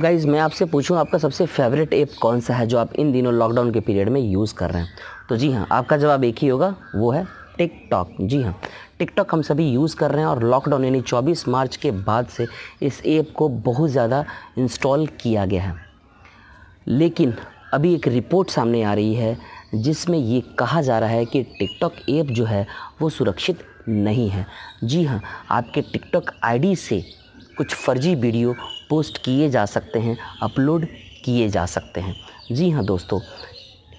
Guys मैं आपसे पूछूं आपका सबसे फेवरेट ऐप कौन सा है जो आप इन दिनों लॉकडाउन के पीरियड में यूज़ कर रहे हैं, तो जी हाँ आपका जवाब एक ही होगा, वो है टिकटॉक। जी हाँ टिकटॉक हम सभी यूज़ कर रहे हैं और लॉकडाउन यानी 24 मार्च के बाद से इस ऐप को बहुत ज़्यादा इंस्टॉल किया गया है। लेकिन अभी एक रिपोर्ट सामने आ रही है जिसमें ये कहा जा रहा है कि टिकटॉक ऐप जो है वो सुरक्षित नहीं है। जी हाँ आपके टिकटॉक आईडी से कुछ फर्जी वीडियो पोस्ट किए जा सकते हैं, अपलोड किए जा सकते हैं। जी हाँ दोस्तों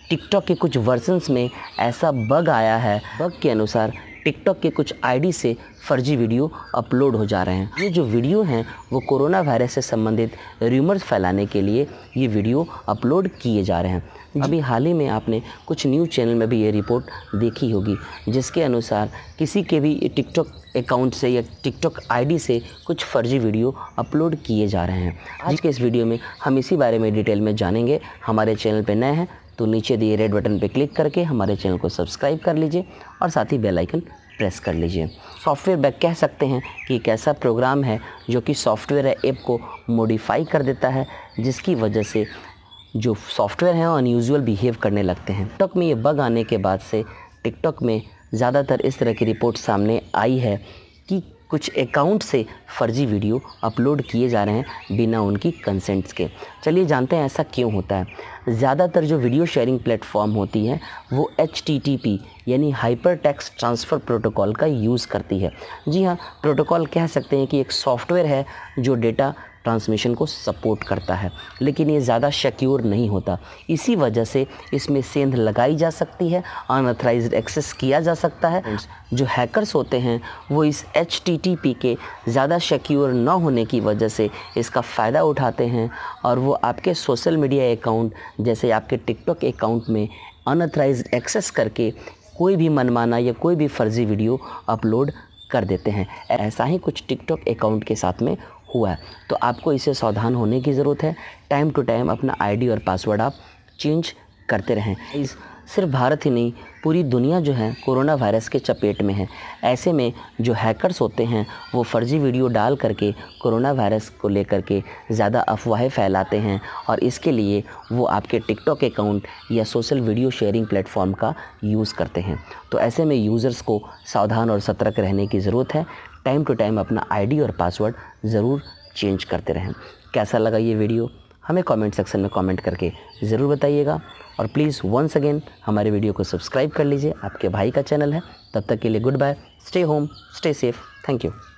टिकटॉक के कुछ वर्जन्स में ऐसा बग आया है। बग के अनुसार टिकटॉक के कुछ आईडी से फर्जी वीडियो अपलोड हो जा रहे हैं। ये जो वीडियो हैं वो कोरोना वायरस से संबंधित र्यूमर्स फैलाने के लिए ये वीडियो अपलोड किए जा रहे हैं। अभी हाल ही में आपने कुछ न्यूज़ चैनल में भी ये रिपोर्ट देखी होगी जिसके अनुसार किसी के भी टिकटॉक अकाउंट से या टिकटॉक आईडी से कुछ फर्जी वीडियो अपलोड किए जा रहे हैं। आज के इस वीडियो में हम इसी बारे में डिटेल में जानेंगे। हमारे चैनल पर नए हैं तो नीचे दिए रेड बटन पर क्लिक करके हमारे चैनल को सब्सक्राइब कर लीजिए और साथ ही बेल आइकन प्रेस कर लीजिए। सॉफ्टवेयर बग कह सकते हैं कि एक ऐसा प्रोग्राम है जो कि सॉफ्टवेयर है ऐप को मॉडिफाई कर देता है जिसकी वजह से जो सॉफ्टवेयर है अनयूजुअल बिहेव करने लगते हैं। टिकटॉक में ये बग आने के बाद से टिकटॉक में ज़्यादातर इस तरह की रिपोर्ट सामने आई है कि कुछ अकाउंट से फर्जी वीडियो अपलोड किए जा रहे हैं बिना उनकी कंसेंट्स के। चलिए जानते हैं ऐसा क्यों होता है। ज़्यादातर जो वीडियो शेयरिंग प्लेटफॉर्म होती है वो HTTP यानी हाइपर टेक्स्ट ट्रांसफ़र प्रोटोकॉल का यूज़ करती है। जी हाँ प्रोटोकॉल कह सकते हैं कि एक सॉफ्टवेयर है जो डेटा ट्रांसमिशन को सपोर्ट करता है, लेकिन ये ज़्यादा सिक्योर नहीं होता। इसी वजह से इसमें सेंध लगाई जा सकती है, अनऑथराइज्ड एक्सेस किया जा सकता है। जो हैकर्स होते हैं वो इस HTTP के ज़्यादा सिक्योर ना होने की वजह से इसका फ़ायदा उठाते हैं और वो आपके सोशल मीडिया अकाउंट जैसे आपके टिकटॉक अकाउंट में अनऑथराइज्ड एक्सेस करके कोई भी मनमाना या कोई भी फर्जी वीडियो अपलोड कर देते हैं। ऐसा ही कुछ टिकटॉक अकाउंट के साथ में हुआ है, तो आपको इसे सावधान होने की ज़रूरत है। टाइम टू टाइम अपना आईडी और पासवर्ड आप चेंज करते रहें। इस सिर्फ भारत ही नहीं पूरी दुनिया जो है कोरोना वायरस के चपेट में है। ऐसे में जो हैकर्स होते हैं वो फर्जी वीडियो डाल करके कोरोना वायरस को लेकर के ज़्यादा अफवाहें फैलाते हैं और इसके लिए वो आपके टिकटॉक अकाउंट या सोशल वीडियो शेयरिंग प्लेटफॉर्म का यूज़ करते हैं। तो ऐसे में यूज़र्स को सावधान और सतर्क रहने की ज़रूरत है। टाइम टू टाइम अपना आईडी और पासवर्ड ज़रूर चेंज करते रहें। कैसा लगा ये वीडियो हमें कमेंट सेक्शन में कमेंट करके ज़रूर बताइएगा और प्लीज़ वंस अगेन हमारे वीडियो को सब्सक्राइब कर लीजिए। आपके भाई का चैनल है। तब तक के लिए good bye, stay home, stay safe, thank you.